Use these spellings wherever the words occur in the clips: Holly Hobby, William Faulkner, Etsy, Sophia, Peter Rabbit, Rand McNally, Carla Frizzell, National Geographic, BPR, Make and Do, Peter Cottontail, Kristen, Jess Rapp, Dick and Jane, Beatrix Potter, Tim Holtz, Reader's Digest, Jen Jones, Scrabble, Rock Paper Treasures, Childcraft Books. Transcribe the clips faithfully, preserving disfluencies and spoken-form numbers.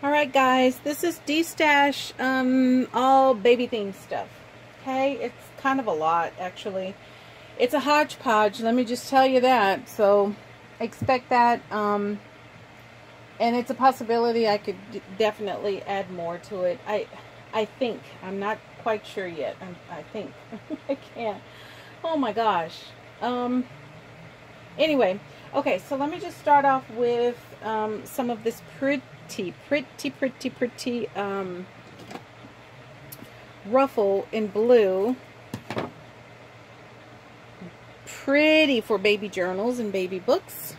All right, guys, this is D-Stash, um, all baby theme stuff, okay? It's kind of a lot, actually. It's a hodgepodge, let me just tell you that, so expect that, um, and it's a possibility I could d definitely add more to it. I, I think, I'm not quite sure yet, I'm, I think, I can't, oh my gosh, um, anyway, okay, so let me just start off with, um, some of this pretty, pretty, pretty, pretty, um, ruffle in blue. Pretty for baby journals and baby books.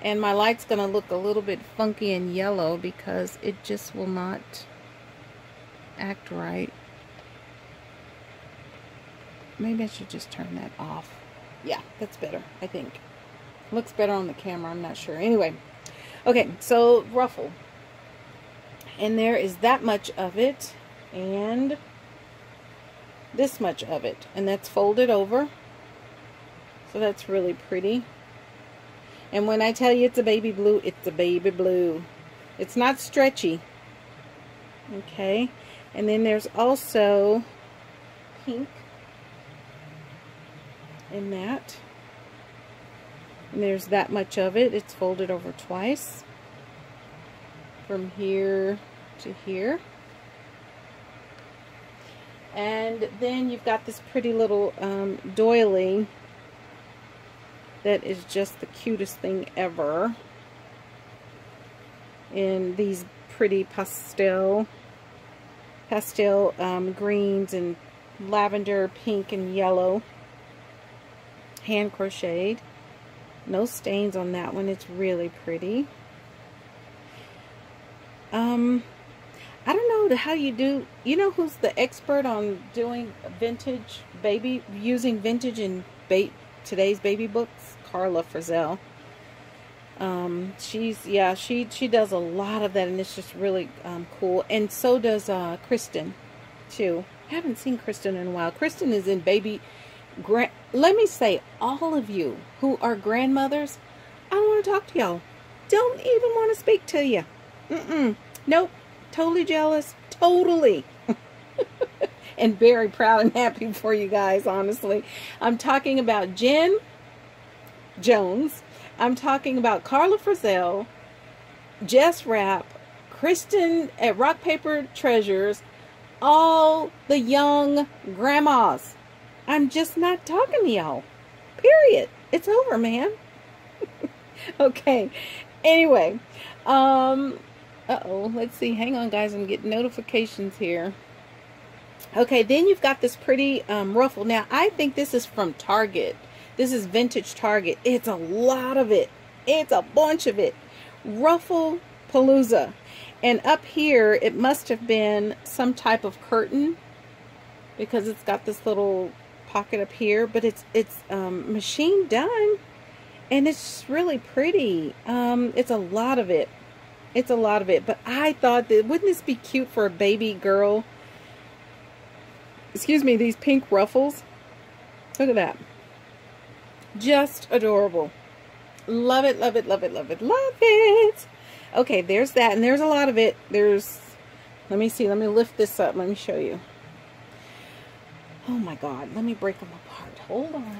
And my light's going to look a little bit funky and yellow because it just will not act right. Maybe I should just turn that off. Yeah, that's better, I think. Looks better on the camera, I'm not sure. Anyway. Okay, so ruffle, and there is that much of it, and this much of it, and that's folded over, so that's really pretty. And when I tell you it's a baby blue, it's a baby blue. It's not stretchy, okay? And then there's also pink in that. And there's that much of it. It's folded over twice from here to here. And then you've got this pretty little um, doily that is just the cutest thing ever in these pretty pastel pastel um, greens and lavender, pink and yellow, hand crocheted. No stains on that one. It's really pretty. Um, I don't know how you do. You know who's the expert on doing vintage baby, using vintage in ba today's baby books? Carla Frizzell. Um, she's yeah, she she does a lot of that, and it's just really um, cool. And so does uh, Kristen, too. I haven't seen Kristen in a while. Kristen is in baby. Grand, let me say, all of you who are grandmothers, I don't want to talk to y'all. Don't even want to speak to you. Mm-mm. Nope. Totally jealous. Totally. And very proud and happy for you guys, honestly. I'm talking about Jen Jones. I'm talking about Carla Frizzell, Jess Rapp, Kristen at Rock Paper Treasures, all the young grandmas. I'm just not talking to y'all. Period. It's over, man. Okay. Anyway. Um, uh-oh. Let's see. Hang on, guys. I'm getting notifications here. Okay. Then you've got this pretty um, ruffle. Now, I think this is from Target. This is vintage Target. It's a lot of it. It's a bunch of it. Ruffle Palooza. And up here, it must have been some type of curtain because it's got this little pocket up here, but it's it's um, machine done, and it's really pretty. Um, it's a lot of it. It's a lot of it, but I thought that, wouldn't this be cute for a baby girl? Excuse me, these pink ruffles. Look at that. Just adorable. Love it, love it, love it, love it, love it. Okay, there's that, and there's a lot of it. There's, let me see, let me lift this up, let me show you. Oh my God, let me break them apart. Hold on.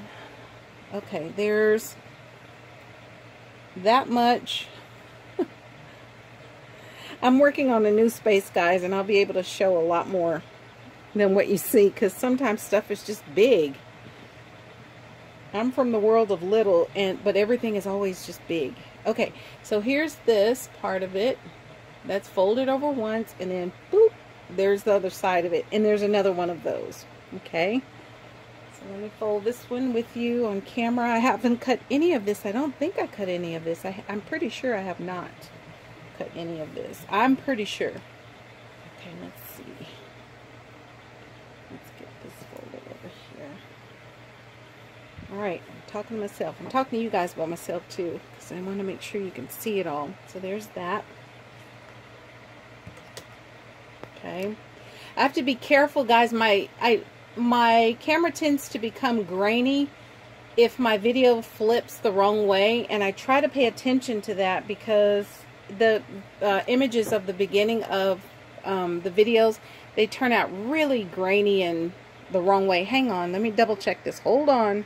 Okay, there's that much. I'm working on a new space, guys, and I'll be able to show a lot more than what you see, because sometimes stuff is just big. I'm from the world of little, and but everything is always just big. Okay, so here's this part of it. That's folded over once, and then boop, there's the other side of it, and there's another one of those. Okay, so let me fold this one with you on camera. I haven't cut any of this. I don't think I cut any of this. I, I'm pretty sure I have not cut any of this. I'm pretty sure. Okay, let's see. Let's get this folded over here. All right, I'm talking to myself. I'm talking to you guys about myself too, because I want to make sure you can see it all. So there's that. Okay. I have to be careful, guys. My I my camera tends to become grainy if my video flips the wrong way, and I try to pay attention to that because the uh, images of the beginning of um, the videos, they turn out really grainy and the wrong way. Hang on, let me double check this. Hold on.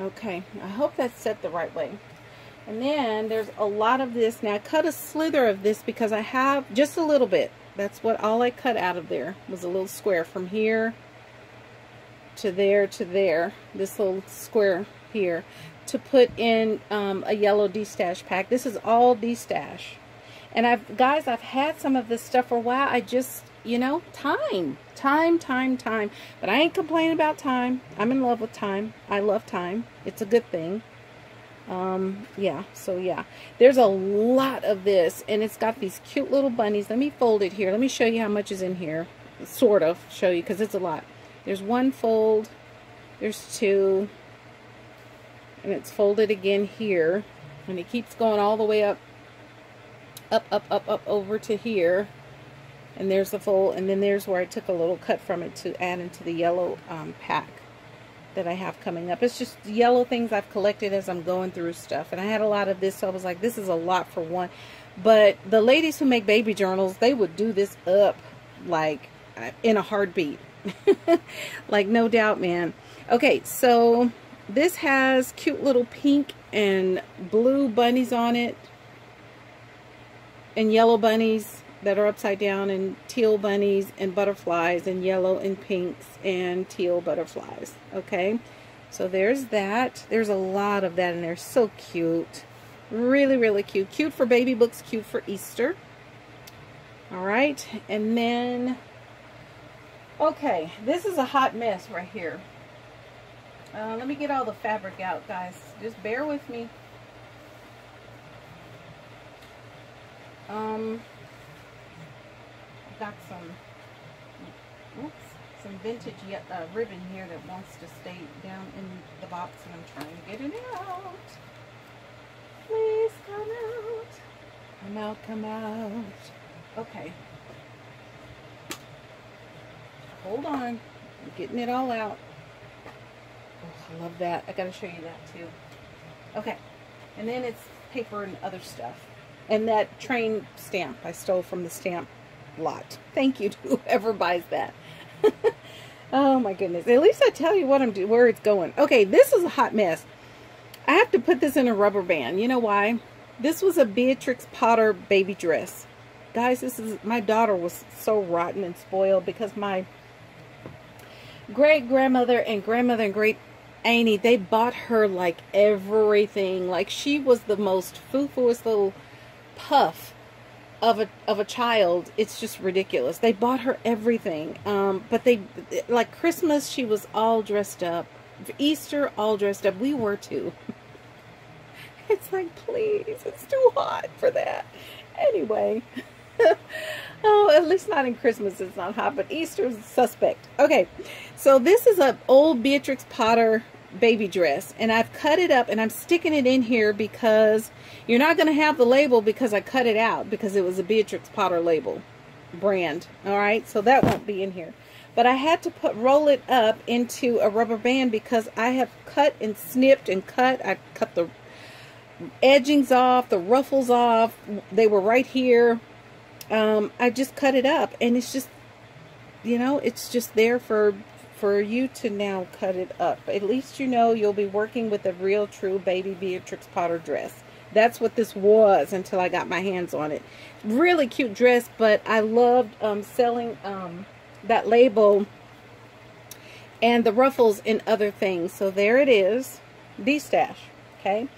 Okay, I hope that's set the right way. And then there's a lot of this. Now I cut a slither of this because I have just a little bit. That's what all I cut out of there was a little square from here to there to there. This little square here to put in um, a yellow destash pack. This is all destash. And I've guys, I've had some of this stuff for a while. I just, you know, time, time, time, time. But I ain't complaining about time. I'm in love with time. I love time. It's a good thing. Um, yeah, so yeah, there's a lot of this, and it's got these cute little bunnies. Let me fold it here. Let me show you how much is in here, sort of show you, because it's a lot. There's one fold, there's two, and it's folded again here, and it keeps going all the way up, up, up, up, up over to here, and there's the fold, and then there's where I took a little cut from it to add into the yellow um, pack that I have coming up. It's just yellow things I've collected as I'm going through stuff, and I had a lot of this, so I was like, this is a lot for one. But the ladies who make baby journals, they would do this up like in a heartbeat. Like, no doubt, man. Okay, so this has cute little pink and blue bunnies on it, and yellow bunnies that are upside down, and teal bunnies and butterflies, and yellow and pinks and teal butterflies. Okay, so there's that. There's a lot of that in there. So cute, really, really cute. Cute for baby books, cute for Easter. All right, and then okay, this is a hot mess right here. Uh, let me get all the fabric out, guys. Just bear with me. Um. Got some, oops, some vintage uh, ribbon here that wants to stay down in the box, and I'm trying to get it out. Please come out. Come out, come out. Okay. Hold on. I'm getting it all out. Oh, I love that. I got to show you that too. Okay. And then it's paper and other stuff. And that train stamp I stole from the stamp lot. Thank you to whoever buys that. Oh my goodness. At least I tell you what I'm doing, where it's going. Okay, this is a hot mess. I have to put this in a rubber band. You know why? This was a Beatrix Potter baby dress. Guys, this is, my daughter was so rotten and spoiled because my great grandmother and grandmother and great auntie, they bought her like everything. Like, she was the most foo-fooest little puff of a of a child. It's just ridiculous. They bought her everything, um but they, like, Christmas she was all dressed up, Easter all dressed up. We were too. It's like, please, it's too hot for that anyway. Oh, at least not in Christmas, it's not hot, but Easter's suspect. Okay, so this is a old Beatrix Potter baby dress, and I've cut it up, and I'm sticking it in here because you're not going to have the label because I cut it out, because it was a Beatrix Potter label brand. All right, so that won't be in here, but I had to put roll it up into a rubber band because I have cut and snipped and cut. I cut the edgings off, the ruffles off, they were right here. um, I just cut it up, and it's just, you know, it's just there for for you to now cut it up. At least you know you'll be working with a real true baby Beatrix Potter dress. That's what this was until I got my hands on it. Really cute dress, but I loved um, selling um, that label and the ruffles and other things. So there it is, destash. Okay,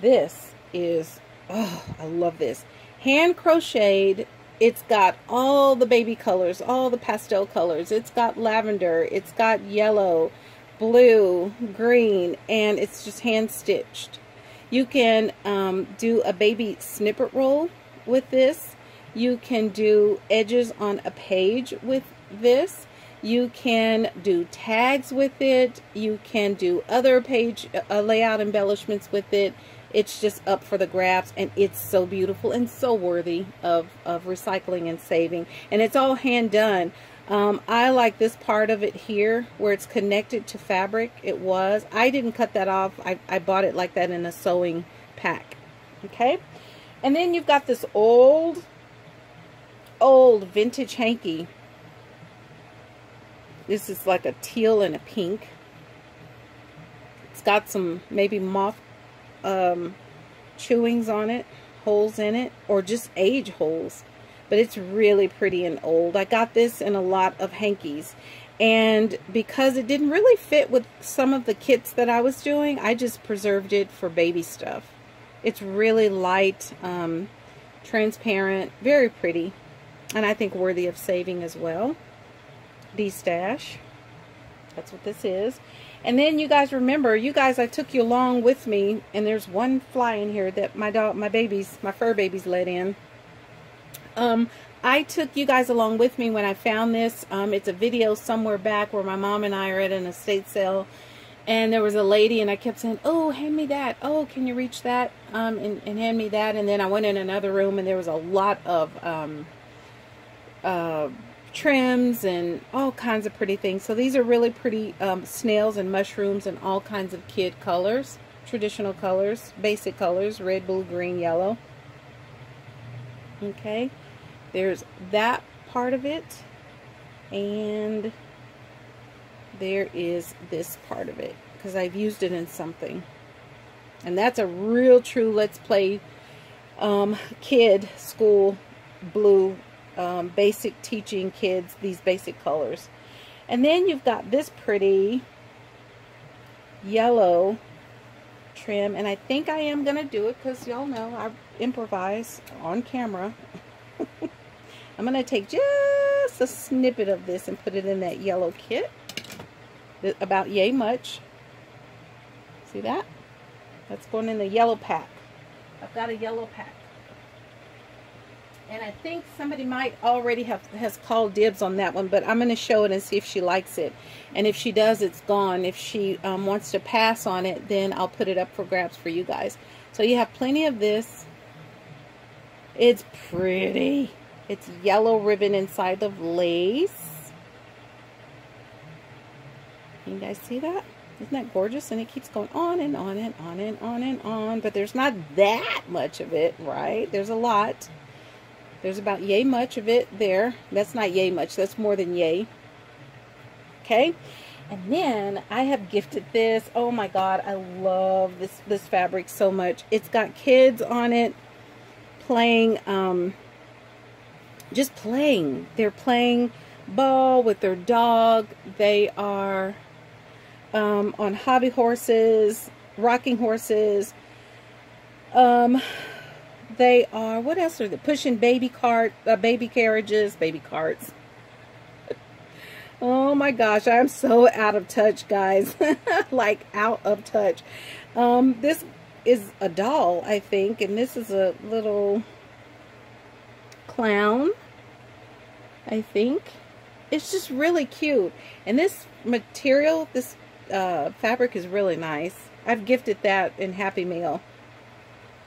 this is, oh, I love this. Hand crocheted. It's got all the baby colors, all the pastel colors. It's got lavender, it's got yellow, blue, green, and it's just hand stitched. You can um, do a baby snippet roll with this. You can do edges on a page with this. You can do tags with it. You can do other page uh, layout embellishments with it. It's just up for the grabs, and it's so beautiful and so worthy of, of recycling and saving. And it's all hand done. Um, I like this part of it here where it's connected to fabric. It was. I didn't cut that off. I, I bought it like that in a sewing pack. Okay. And then you've got this old, old vintage hanky. This is like a teal and a pink. It's got some maybe moth um, chewings on it, holes in it, or just age holes. But it's really pretty and old. I got this in a lot of hankies. And because it didn't really fit with some of the kits that I was doing, I just preserved it for baby stuff. It's really light, um, transparent, very pretty, and I think worthy of saving as well. D-stash. That's what this is. And then you guys remember, you guys, I took you along with me, and there's one fly in here that my dog, my babies, my fur babies let in. Um, I took you guys along with me when I found this. Um, it's a video somewhere back where my mom and I are at an estate sale, and there was a lady, and I kept saying, oh, hand me that. Oh, can you reach that? Um, and, and hand me that. And then I went in another room, and there was a lot of um, uh, trims and all kinds of pretty things. So these are really pretty um, snails and mushrooms and all kinds of kid colors, traditional colors, basic colors, red, blue, green, yellow. Okay, there's that part of it, and there is this part of it, because I've used it in something. And that's a real true Let's Play um, kid school blue, um, basic teaching kids these basic colors. And then you've got this pretty yellow trim, and I think I am going to do it, because y'all know I improvise on camera. I'm going to take just a snippet of this and put it in that yellow kit, about yay much. See that? That's going in the yellow pack. I've got a yellow pack, and I think somebody might already have has called dibs on that one, but I'm going to show it and see if she likes it. And if she does, it's gone. If she um, wants to pass on it, then I'll put it up for grabs for you guys. So you have plenty of this. It's pretty. It's yellow ribbon inside of lace. Can you guys see that? Isn't that gorgeous? And it keeps going on and on and on and on and on. But there's not that much of it, right? There's a lot. There's about yay much of it there. That's not yay much. That's more than yay. Okay. And then I have gifted this. Oh my God, I love this this fabric so much. It's got kids on it playing, um, just playing. They're playing ball with their dog. They are um, on hobby horses, rocking horses. Um... They are, what else are they? Pushing baby cart, uh, baby carriages, baby carts. Oh my gosh, I'm so out of touch, guys. Like, out of touch. Um, this is a doll, I think, and this is a little clown, I think. It's just really cute. And this material, this uh, fabric is really nice. I've gifted that in Happy Meal.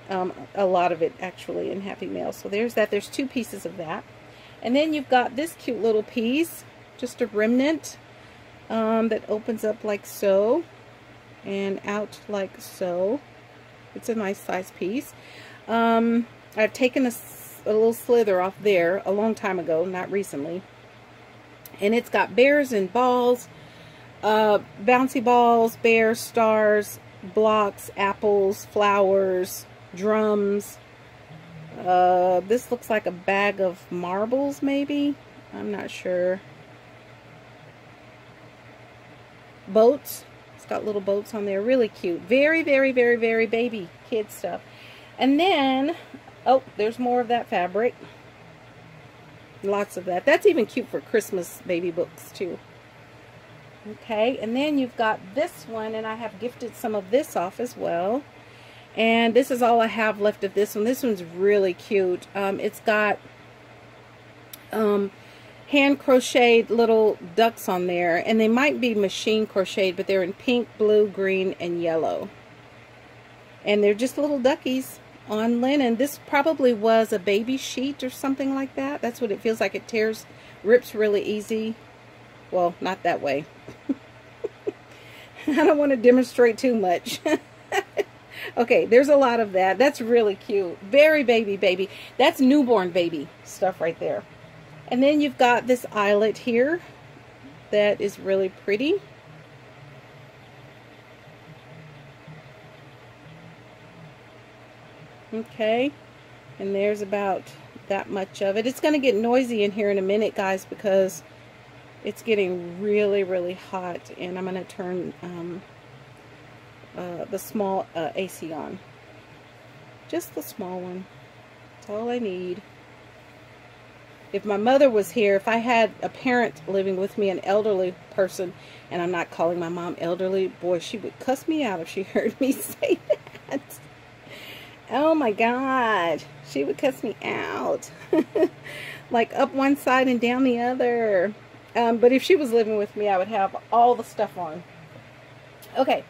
Um, a lot of it actually in Happy Meal. So there's that. There's two pieces of that. And then you've got this cute little piece, just a remnant um, that opens up like so and out like so. It's a nice size piece. Um, I've taken a, a little slither off there a long time ago, not recently. And it's got bears and balls, uh, bouncy balls, bears, stars, blocks, apples, flowers, drums. Uh, this looks like a bag of marbles, maybe. I'm not sure. Boats. It's got little boats on there. Really cute. Very, very, very, very baby kid stuff. And then, oh, there's more of that fabric. Lots of that. That's even cute for Christmas baby books, too. Okay, and then you've got this one, and I have gifted some of this off as well. And this is all I have left of this one. This one's really cute. Um, it's got um, hand crocheted little ducks on there. And they might be machine crocheted, but they're in pink, blue, green, and yellow. And they're just little duckies on linen. This probably was a baby sheet or something like that. That's what it feels like. It tears, rips really easy. Well, not that way. I don't want to demonstrate too much. Okay, there's a lot of that. That's really cute. Very baby, baby. That's newborn baby stuff right there. And then you've got this eyelet here that is really pretty. Okay, and there's about that much of it. It's going to get noisy in here in a minute, guys, because it's getting really, really hot, and I'm going to turn um, uh, the small uh, A C on. Just the small one. That's all I need. If my mother was here, if I had a parent living with me, an elderly person, and I'm not calling my mom elderly, boy, she would cuss me out if she heard me say that. Oh my God, she would cuss me out. Like up one side and down the other. Um, but if she was living with me, I would have all the stuff on. Okay,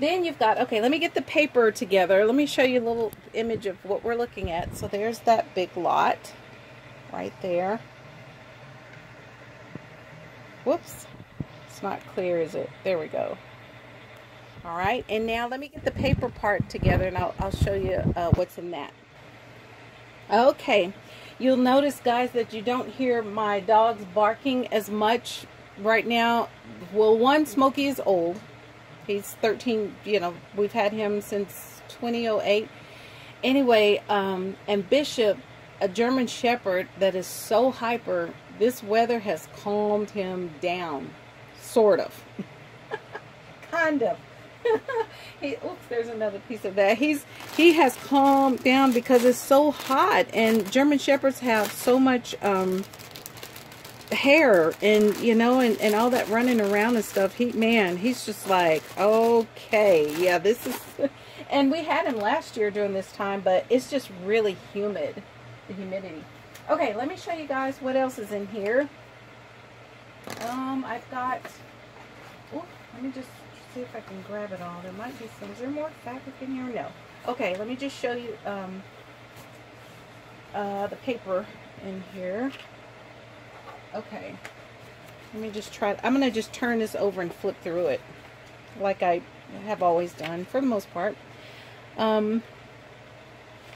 then you've got, okay, let me get the paper together. Let me show you a little image of what we're looking at. So there's that big lot right there. Whoops, it's not clear, is it? There we go. All right, and now let me get the paper part together, and I'll, I'll show you uh, what's in that. Okay, you'll notice, guys, that you don't hear my dogs barking as much right now. Well, one, Smokey is old. He's thirteen, you know, we've had him since twenty oh eight. Anyway, um, and Bishop, a German Shepherd that is so hyper, this weather has calmed him down, sort of. Kind of. He, oops, there's another piece of that. He's he has calmed down because it's so hot, and German Shepherds have so much um, hair, and you know, and, and all that running around and stuff. He man, he's just like, okay, yeah, this is. And we had him last year during this time, but it's just really humid, the humidity. Okay, let me show you guys what else is in here. Um, I've got. Oh, let me just. See if I can grab it all. There might be some. Is there more fabric in here? No. Okay, let me just show you um, uh, the paper in here. Okay. Let me just try. I'm going to just turn this over and flip through it like I have always done for the most part. Um,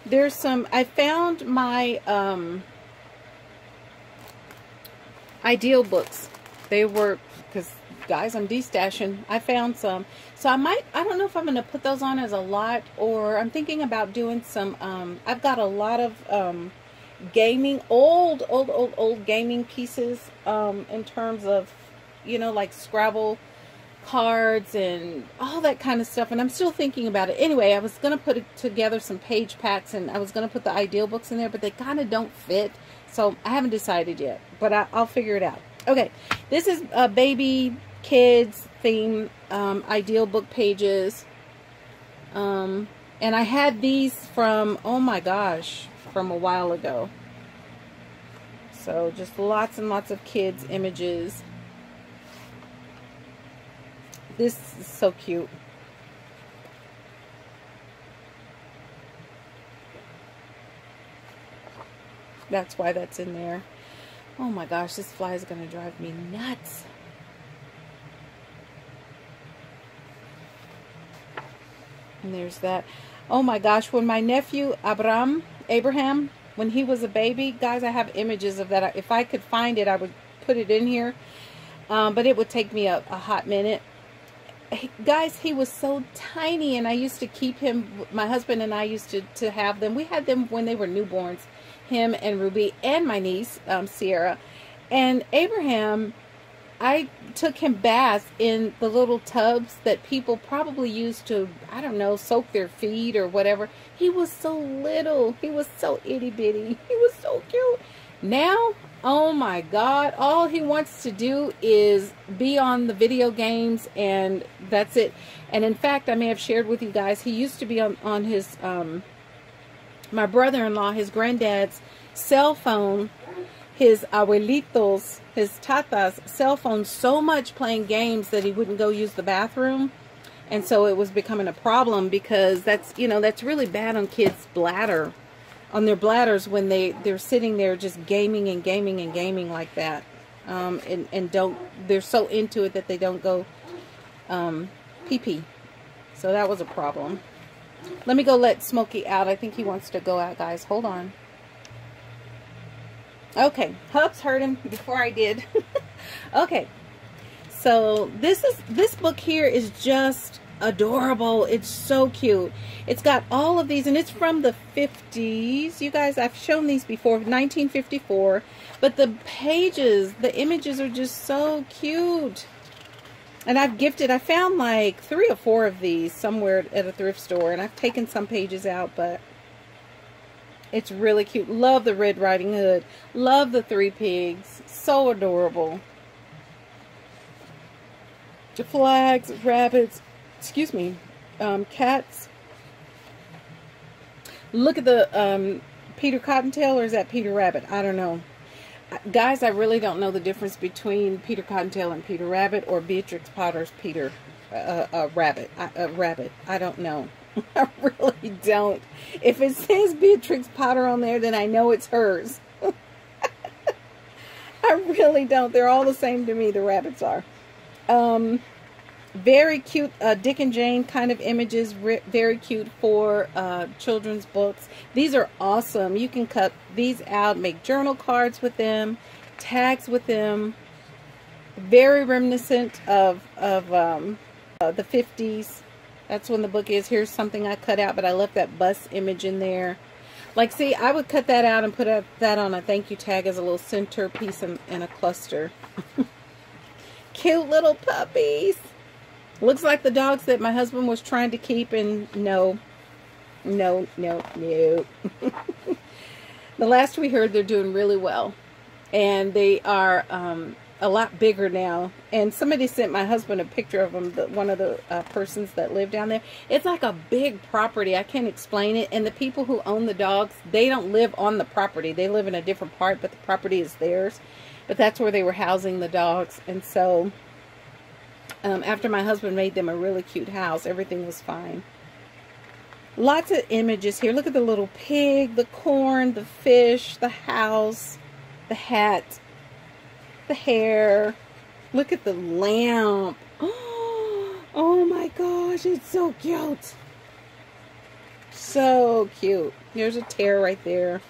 there's some. I found my um, ideal books. They were, because guys, I'm destashing. I found some, so I might, I don't know if I'm going to put those on as a lot, or I'm thinking about doing some, um, I've got a lot of um, gaming, old, old, old, old gaming pieces um, in terms of, you know, like Scrabble cards and all that kind of stuff, and I'm still thinking about it. Anyway, I was going to put together some page packs, and I was going to put the ideal books in there, but they kind of don't fit, so I haven't decided yet, but I, I'll figure it out. Okay, this is a baby... kids theme um, ideal book pages, um, and I had these from, oh my gosh, from a while ago, so just lots and lots of kids images. This is so cute. That's why that's in there. Oh my gosh, this fly is gonna drive me nuts. And there's that. Oh my gosh, when my nephew Abram, Abraham, when he was a baby, guys, I have images of that. If I could find it, I would put it in here. Um, but it would take me a, a hot minute. He, guys, he was so tiny, and I used to keep him. My husband and I used to, to have them. We had them when they were newborns, him and Ruby and my niece, um, Sierra. And Abraham, I took him baths in the little tubs that people probably used to, I don't know, soak their feet or whatever. He was so little. He was so itty bitty. He was so cute. Now, oh my God, all he wants to do is be on the video games, and that's it. And in fact, I may have shared with you guys, he used to be on, on his, um, my brother-in-law, his granddad's cell phone, his abuelitos, his tata's cell phone so much playing games that he wouldn't go use the bathroom. And so it was becoming a problem, because that's, you know, that's really bad on kids' bladder, on their bladders, when they, they're sitting there just gaming and gaming and gaming like that. Um, and, and don't, they're so into it that they don't go um, pee-pee. So that was a problem. Let me go let Smokey out. I think he wants to go out, guys. Hold on. Okay. Hubs heard him before I did. Okay. So this is this book here is just adorable. It's so cute. It's got all of these, and it's from the fifties. You guys, I've shown these before, nineteen fifty-four. But the pages, the images are just so cute. And I've gifted, I found like three or four of these somewhere at a thrift store, and I've taken some pages out, but it's really cute. Love the Red Riding Hood. Love the Three Pigs. So adorable. The flags, rabbits, excuse me, um, cats. Look at the um, Peter Cottontail, or is that Peter Rabbit? I don't know. Guys, I really don't know the difference between Peter Cottontail and Peter Rabbit, or Beatrix Potter's Peter uh, uh, Rabbit. I, uh, Rabbit. I don't know. I really don't. If it says Beatrix Potter on there, then I know it's hers. I really don't. They're all the same to me, the rabbits are. Um, very cute uh, Dick and Jane kind of images. Very cute for uh, children's books. These are awesome. You can cut these out, make journal cards with them, tags with them. Very reminiscent of, of um, uh, the fifties. That's when the book is. Here's something I cut out, but I left that bus image in there. Like, see, I would cut that out and put a, that on a thank you tag as a little centerpiece and, and a cluster. Cute little puppies. Looks like the dogs that my husband was trying to keep, and no, no, no, no. The last we heard, they're doing really well, and they are um, a lot bigger now. And somebody sent my husband a picture of them, the, one of the uh, persons that live down there. It's like a big property. I can't explain it. And the people who own the dogs, they don't live on the property. They live in a different part, but the property is theirs. But that's where they were housing the dogs. And so... Um, after my husband made them a really cute house, everything was fine. Lots of images here. Look at the little pig, the corn, the fish, the house, the hat, the hair. Look at the lamp. Oh my gosh, it's so cute. So cute. Here's a tear right there.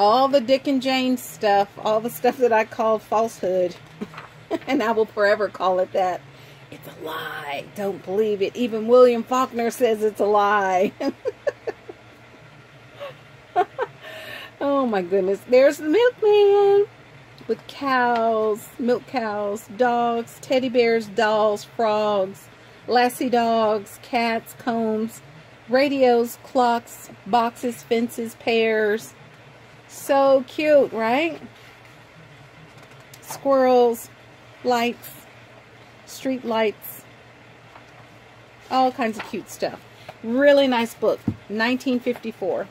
All the Dick and Jane stuff, all the stuff that I call falsehood, and I will forever call it that. It's a lie. Don't believe it. Even William Faulkner says it's a lie. Oh my goodness. There's the milkman with cows, milk cows, dogs, teddy bears, dolls, frogs, lassie dogs, cats, combs, radios, clocks, boxes, fences, pears. So cute, right? Squirrels, lights, street lights, all kinds of cute stuff. Really nice book, nineteen fifty-four.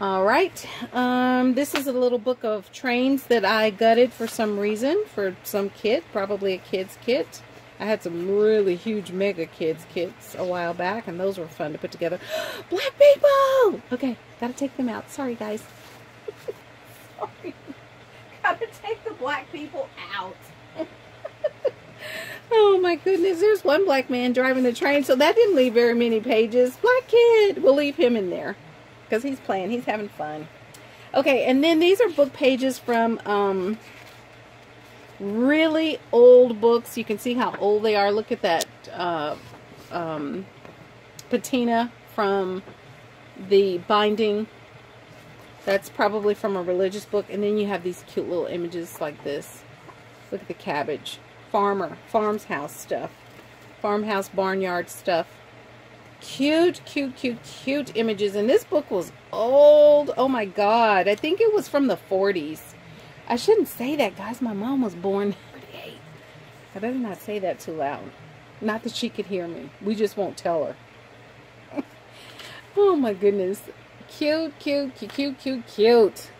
All right, um, this is a little book of trains that I gutted for some reason, for some kid, probably a kid's kit. I had some really huge mega kids kits a while back, and those were fun to put together. Black people! Okay, gotta take them out. Sorry, guys. Sorry. Gotta take the black people out. Oh, my goodness. There's one black man driving the train, so that didn't leave very many pages. Black kid! We'll leave him in there because he's playing. He's having fun. Okay, and then these are book pages from... Um, really old books. You can see how old they are. Look at that uh, um, patina from the binding. That's probably from a religious book. And then you have these cute little images like this. Look at the cabbage. Farmer. Farmhouse stuff. Farmhouse barnyard stuff. Cute, cute, cute, cute images. And this book was old. Oh my God. I think it was from the forties. I shouldn't say that, guys. My mom was born forty-eight. I better not say that too loud. Not that she could hear me. We just won't tell her. Oh, my goodness. Cute, cute, cute, cute, cute, cute.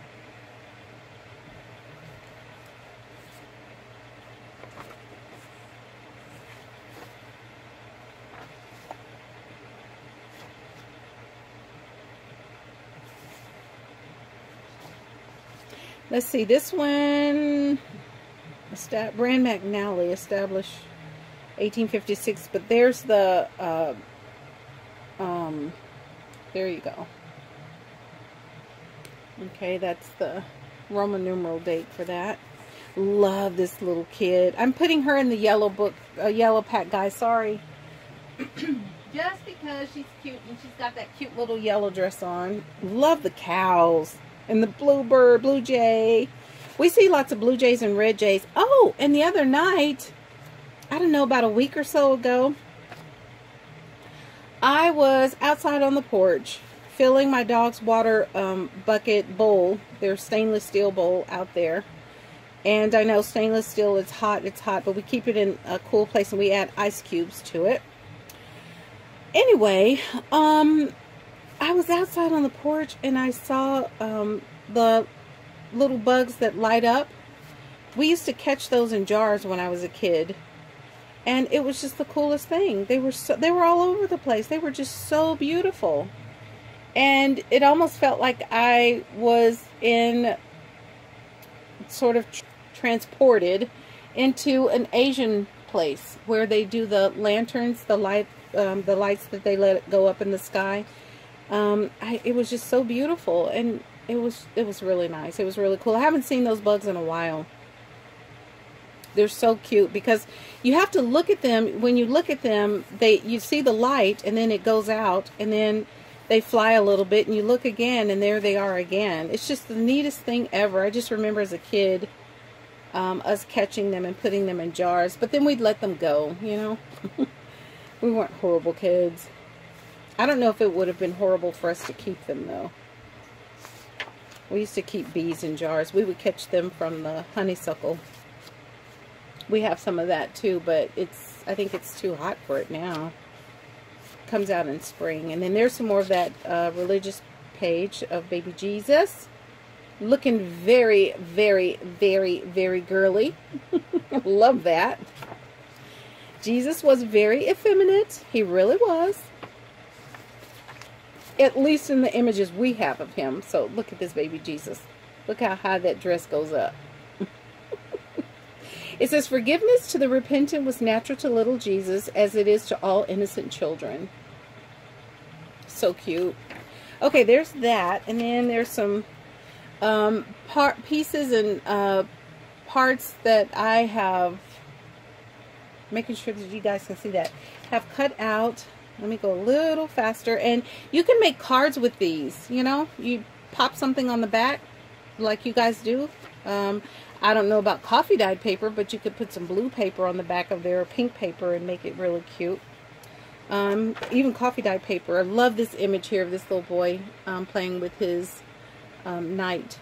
Let's see, this one, Rand McNally, Established eighteen fifty-six, but there's the, uh, um, there you go. Okay, that's the Roman numeral date for that. Love this little kid. I'm putting her in the yellow book, uh, yellow pack, guys. Sorry. Just because she's cute and she's got that cute little yellow dress on. Love the cows and the bluebird, blue jay. We see lots of blue jays and red jays. Oh, and the other night, I don't know, about a week or so ago, I was outside on the porch filling my dog's water um, bucket bowl, their stainless steel bowl out there. And I know stainless steel, it's hot, it's hot, but we keep it in a cool place and we add ice cubes to it. Anyway, um, I was outside on the porch and I saw um, the little bugs that light up. We used to catch those in jars when I was a kid. And it was just the coolest thing. They were so, they were all over the place. They were just so beautiful. And it almost felt like I was in, sort of tr transported into an Asian place where they do the lanterns, the light, um, the lights that they let go up in the sky. Um, I, it was just so beautiful, and it was it was really nice. It was really cool. I haven't seen those bugs in a while. They're so cute because you have to look at them. When you look at them, they you see the light, and then it goes out, and then they fly a little bit, and you look again, and there they are again. It's just the neatest thing ever. I just remember as a kid, um, us catching them and putting them in jars. But then we'd let them go, you know. We weren't horrible kids. I don't know if it would have been horrible for us to keep them, though. We used to keep bees in jars. We would catch them from the honeysuckle. We have some of that, too, but it's I think it's too hot for it now. Comes out in spring. And then there's some more of that uh, religious page of baby Jesus looking very very very very girly. Love that. Jesus was very effeminate. He really was, at least in the images we have of him. So look at this baby Jesus. Look how high that dress goes up. It says, forgiveness to the repentant was natural to little Jesus as it is to all innocent children. So cute. Okay, there's that. And then there's some um, part, pieces and uh, parts that I have, making sure that you guys can see that, have cut out. Let me go a little faster. And you can make cards with these, you know. You pop something on the back like you guys do. Um, I don't know about coffee dyed paper, but you could put some blue paper on the back of there, or pink paper, and make it really cute. Um, even coffee dyed paper. I love this image here of this little boy um, playing with his um, knight.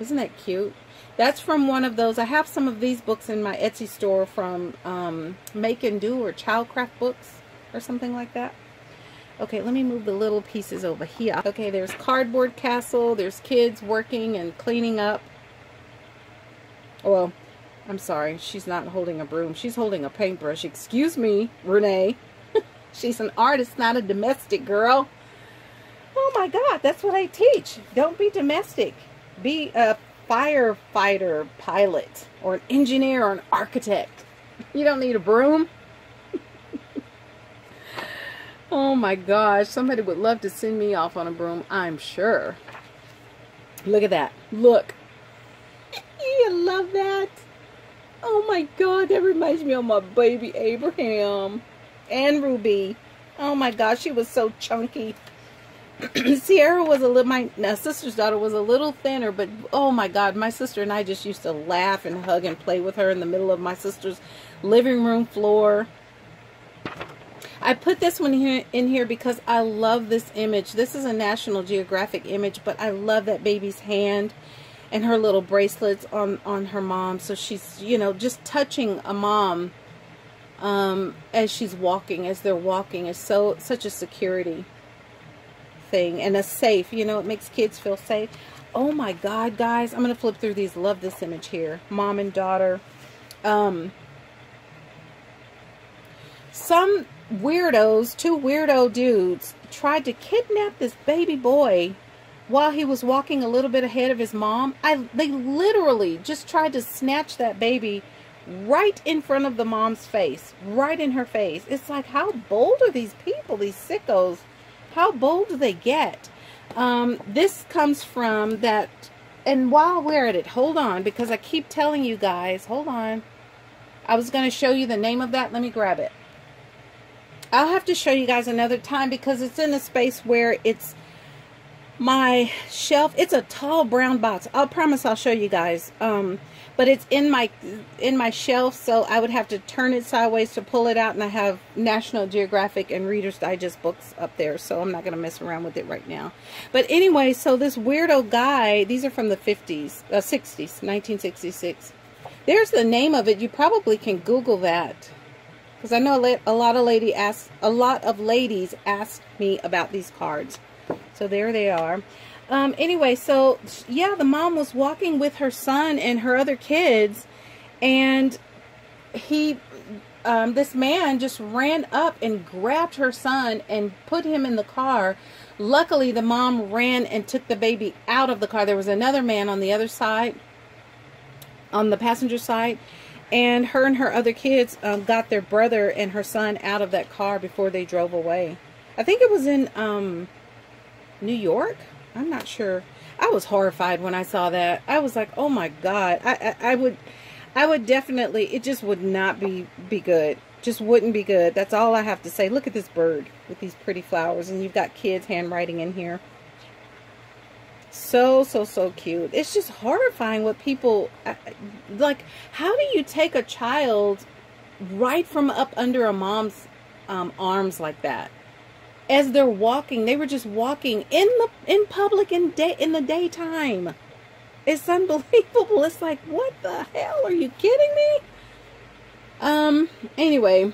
Isn't that cute? That's from one of those. I have some of these books in my Etsy store from um, Make and Do or Childcraft Books or something like that. Okay, let me move the little pieces over here. Okay, there's cardboard castle. There's kids working and cleaning up. Well, I'm sorry, she's not holding a broom. She's holding a paintbrush. Excuse me, Renee. She's an artist, not a domestic girl. Oh my God, that's what I teach. Don't be domestic. Be a firefighter pilot or an engineer or an architect. You don't need a broom. Oh my gosh, somebody would love to send me off on a broom, I'm sure. Look at that. Look. I love that. Oh my God, that reminds me of my baby Abraham and Ruby. Oh my gosh, she was so chunky. Sierra was a little, my now, sister's daughter was a little thinner, but oh my God, my sister and I just used to laugh and hug and play with her in the middle of my sister's living room floor. I put this one here in here because I love this image. This is a National Geographic image, but I love that baby's hand. And her little bracelets on, on her mom. So she's, you know, just touching a mom um, as she's walking, as they're walking. Is so such a security thing. And a safe, you know, it makes kids feel safe. Oh my God, guys. I'm going to flip through these. Love this image here. Mom and daughter. Um, some weirdos, two weirdo dudes, tried to kidnap this baby boy while he was walking a little bit ahead of his mom. I they literally just tried to snatch that baby right in front of the mom's face, right in her face. It's like, how bold are these people, these sickos? How bold do they get? Um, this comes from that, and while we're at it, hold on, because I keep telling you guys, hold on. I was going to show you the name of that. Let me grab it. I'll have to show you guys another time because it's in a space where it's my shelf. It's a tall brown box. I'll promise I'll show you guys. Um, but it's in my in my shelf, so I would have to turn it sideways to pull it out, and I have National Geographic and Reader's Digest books up there, so I'm not going to mess around with it right now. But anyway, so this weirdo guy, these are from the fifties, uh, sixties, nineteen sixty-six. There's the name of it. You probably can Google that. Because I know a lot of lady asked, a lot of ladies asked me about these cards. So there they are. Um, anyway, so yeah, the mom was walking with her son and her other kids, and he, um, this man just ran up and grabbed her son and put him in the car. Luckily, the mom ran and took the baby out of the car. There was another man on the other side, on the passenger side. And her and her other kids um, got their brother and her son out of that car before they drove away. I think it was in um, New York. I'm not sure. I was horrified when I saw that. I was like, oh my God. I, I, I would I would definitely, it just would not be, be good. Just wouldn't be good. That's all I have to say. Look at this bird with these pretty flowers. And you've got kids' handwriting in here. So, so, so cute. It's just horrifying what people, like, how do you take a child right from up under a mom's um, arms like that? As they're walking, they were just walking in the in public in, day, in the daytime. It's unbelievable. It's like, what the hell? Are you kidding me? Um, anyway,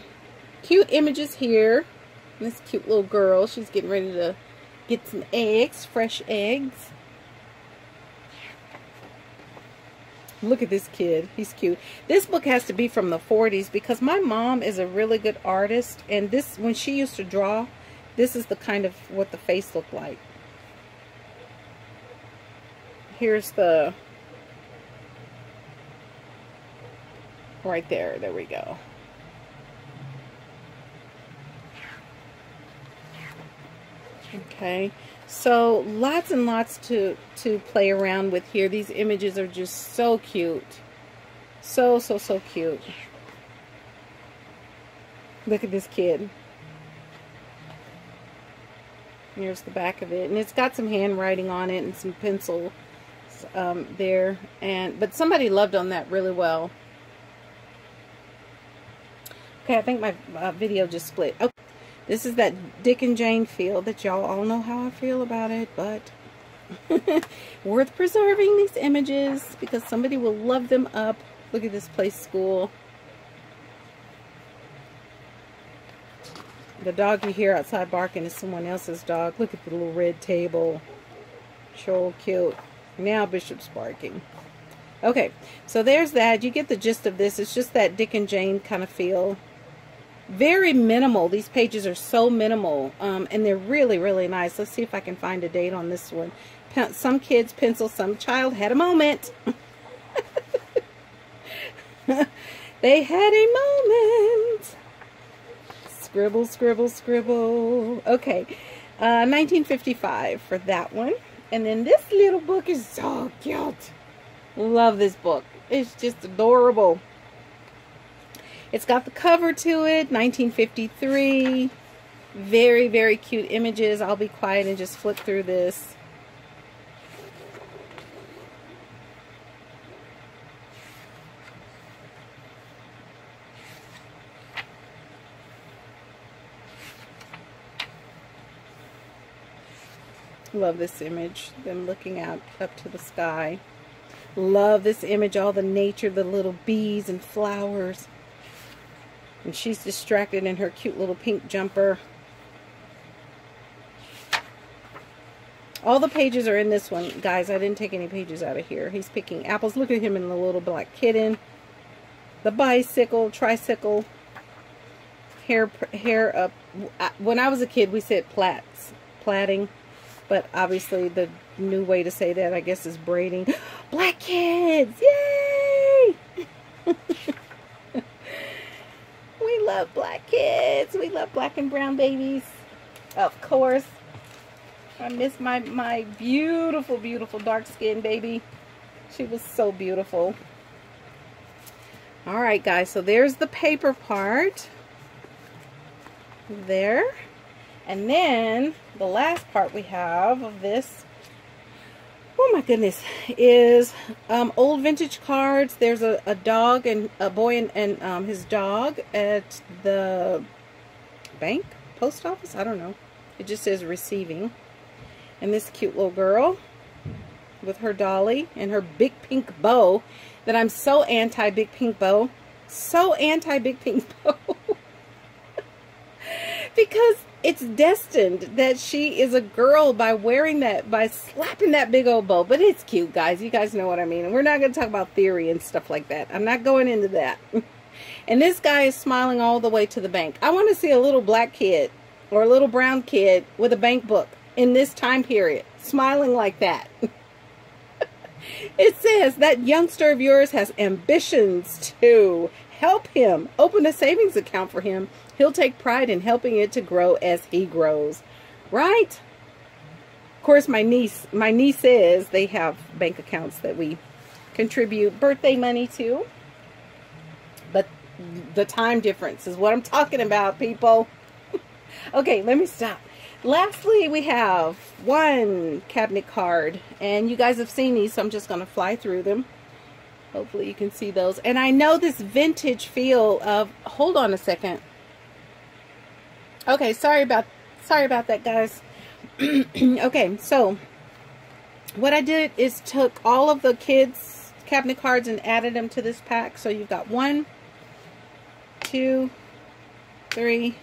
cute images here. This cute little girl, she's getting ready to get some eggs, fresh eggs. Look at this kid. He's cute. This book has to be from the forties because my mom is a really good artist. And this, when she used to draw, this is the kind of what the face looked like. Here's the... Right there. There we go. Okay. So, lots and lots to, to play around with here. These images are just so cute. So, so, so cute. Look at this kid. Here's the back of it. And it's got some handwriting on it and some pencil um, there. And but somebody loved on that really well. Okay, I think my uh, video just split. Okay. This is that Dick and Jane feel that y'all all know how I feel about it, but worth preserving these images because somebody will love them up. Look at this play school. The dog you hear outside barking is someone else's dog. Look at the little red table. Sure cute. Now Bishop's barking. Okay, so there's that. You get the gist of this. It's just that Dick and Jane kind of feel. Very minimal. These pages are so minimal, um, and they're really, really nice. Let's see if I can find a date on this one. Pen some kids pencil, some child had a moment. They had a moment. Scribble, scribble, scribble. Okay, uh, nineteen fifty-five for that one. And then this little book is so cute. Love this book. It's just adorable. It's got the cover to it, nineteen fifty-three. Very, very cute images. I'll be quiet and just flip through this. Love this image, them looking out up to the sky. Love this image, all the nature, the little bees and flowers. And she's distracted in her cute little pink jumper. All the pages are in this one. Guys, I didn't take any pages out of here. He's picking apples. Look at him and the little black kitten. The bicycle, tricycle, hair, hair up. When I was a kid, we said plaits, plaiting. But obviously the new way to say that, I guess, is braiding. Black kids! Yay! love black kids. We love black and brown babies. Of course. I miss my, my beautiful, beautiful dark-skinned baby. She was so beautiful. All right, guys. So there's the paper part. There. And then the last part we have of this, oh my goodness, is um, old vintage cards. There's a, a dog and a boy and, and um, his dog at the bank, post office. I don't know. It just says receiving. And this cute little girl with her dolly and her big pink bow that I'm so anti big pink bow. So anti big pink bow. Because it's destined that she is a girl by wearing that, by slapping that big old bow. But it's cute, guys. You guys know what I mean. And we're not going to talk about theory and stuff like that. I'm not going into that. And this guy is smiling all the way to the bank. I want to see a little black kid or a little brown kid with a bank book in this time period, smiling like that. It says, that youngster of yours has ambitions to help him. Open a savings account for him. He'll take pride in helping it to grow as he grows. Right? Of course, my niece, my niece says they have bank accounts that we contribute birthday money to. But the time difference is what I'm talking about, people. Okay, let me stop. Lastly, we have one cabinet card, and you guys have seen these, so I'm just going to fly through them. Hopefully you can see those. And I know this vintage feel of, hold on a second. Okay, sorry about sorry about that, guys. Okay, so what I did is took all of the kids' cabinet cards and added them to this pack. So you've got one, two, three.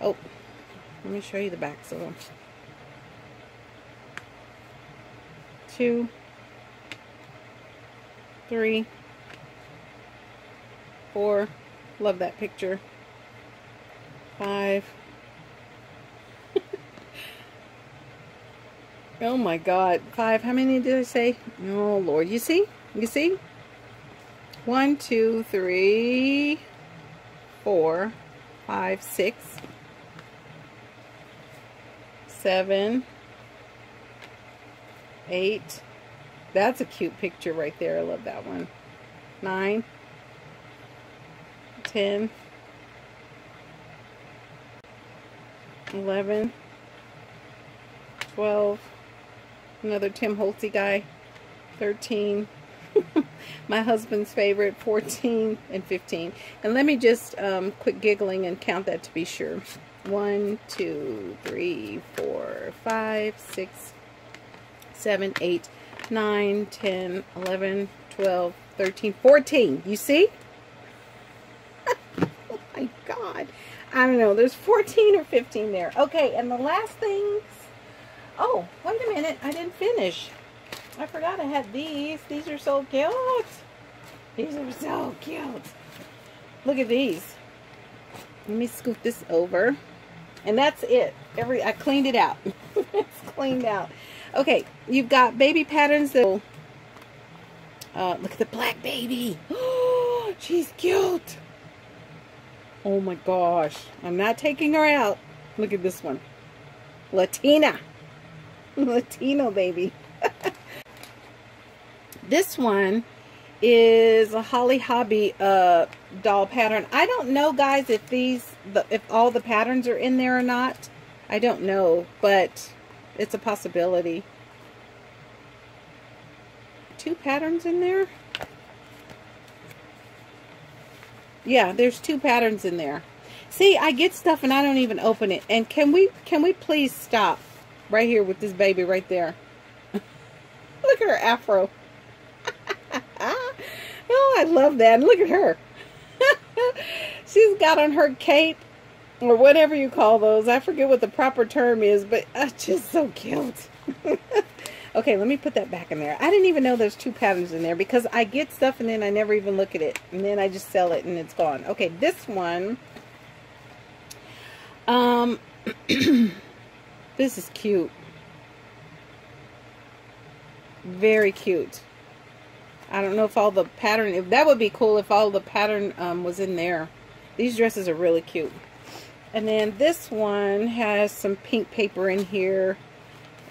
Oh, let me show you the backs of them. Two, three, four. Love that picture. Five. Oh my God. Five. How many did I say? Oh Lord. You see? You see? One, two, three, four, five, six, seven, eight. That's a cute picture right there. I love that one. Nine, ten. eleven, twelve, another Tim Holtz guy, thirteen, my husband's favorite, fourteen, and fifteen. And let me just um, quit giggling and count that to be sure. one, two, three, four, five, six, seven, eight, nine, ten, eleven, twelve, thirteen, fourteen. You see? Oh my God. I don't know, there's fourteen or fifteen there. Okay, and the last things, oh, wait a minute, I didn't finish. I forgot I had these. These are so cute. These are so cute. Look at these. Let me scoot this over. And that's it. Every I cleaned it out. It's cleaned out. Okay, you've got baby patterns that will, uh, look at the black baby. Oh, she's cute. Oh my gosh. I'm not taking her out. Look at this one. Latina. Latino baby. This one is a Holly Hobby uh, doll pattern. I don't know, guys, if these, the, if all the patterns are in there or not. I don't know, but it's a possibility. Two patterns in there? Yeah, there's two patterns in there. See, I get stuff and I don't even open it. And can we can we please stop right here with this baby right there? Look at her afro. Oh, I love that. Look at her. She's got on her cape or whatever you call those. I forget what the proper term is, but uh, just so cute. Okay, let me put that back in there. I didn't even know there's two patterns in there because I get stuff and then I never even look at it. And then I just sell it and it's gone. Okay, this one. Um, this is cute. Very cute. I don't know if all the pattern, if that would be cool if all the pattern um, was in there. These dresses are really cute. And then this one has some pink paper in here.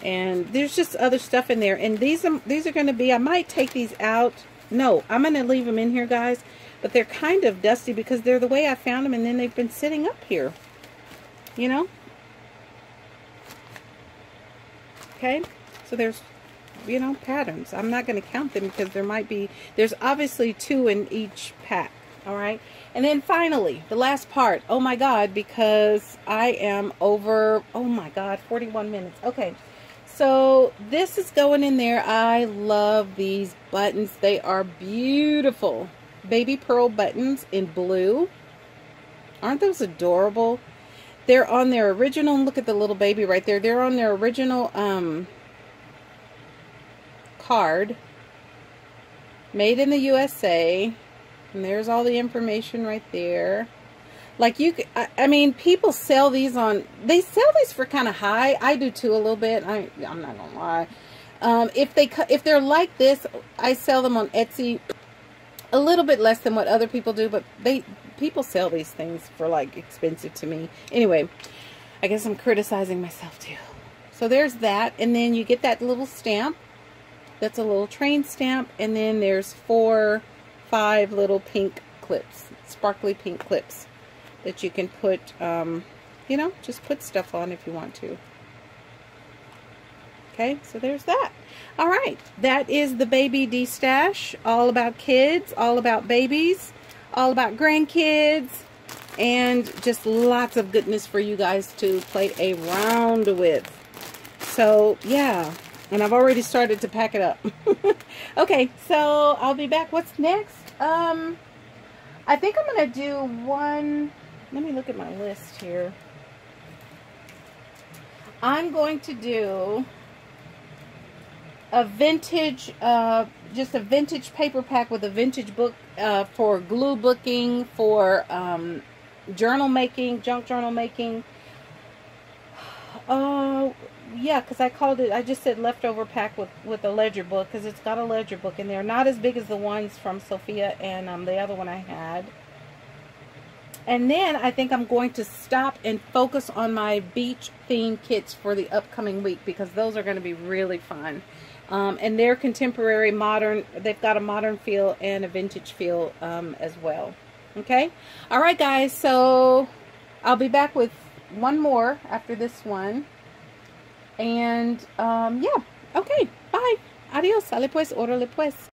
And there's just other stuff in there. And these are, these are going to be, I might take these out. No, I'm going to leave them in here, guys. But they're kind of dusty because they're the way I found them. And then they've been sitting up here. You know? Okay? So there's, you know, patterns. I'm not going to count them because there might be, there's obviously two in each pack. All right? And then finally, the last part. Oh my God, because I am over, oh my God, forty-one minutes. Okay. So this is going in there. I love these buttons. They are beautiful. Baby pearl buttons in blue. Aren't those adorable? They're on their original, look at the little baby right there. They're on their original um, card. Made in the U S A. And there's all the information right there. Like you, I, I mean, people sell these on, they sell these for kind of high. I do too a little bit. I, I'm not going to lie. Um, if, they, if they're like this, I sell them on Etsy a little bit less than what other people do. But they people sell these things for like expensive to me. Anyway, I guess I'm criticizing myself too. So there's that. And then you get that little stamp. That's a little train stamp. And then there's four... five little pink clips, sparkly pink clips that you can put, um, you know, just put stuff on if you want to. Okay, so there's that. All right, that is the Baby D-Stash, all about kids, all about babies, all about grandkids, and just lots of goodness for you guys to play around with. So, yeah. And I've already started to pack it up. Okay, so I'll be back. What's next? Um, I think I'm going to do one. Let me look at my list here. I'm going to do a vintage, uh, just a vintage paper pack with a vintage book uh, for glue booking, for um, journal making, junk journal making. Oh... Uh, yeah, because I called it, I just said leftover pack with, with a ledger book, because it's got a ledger book in there. Not as big as the ones from Sophia and um, the other one I had. And then I think I'm going to stop and focus on my beach theme kits for the upcoming week, because those are going to be really fun. Um, and they're contemporary, modern, they've got a modern feel and a vintage feel um, as well. Okay? Alright guys, so I'll be back with one more after this one. And, um, yeah. Okay. Bye. Adios. Sale pues. Órale pues.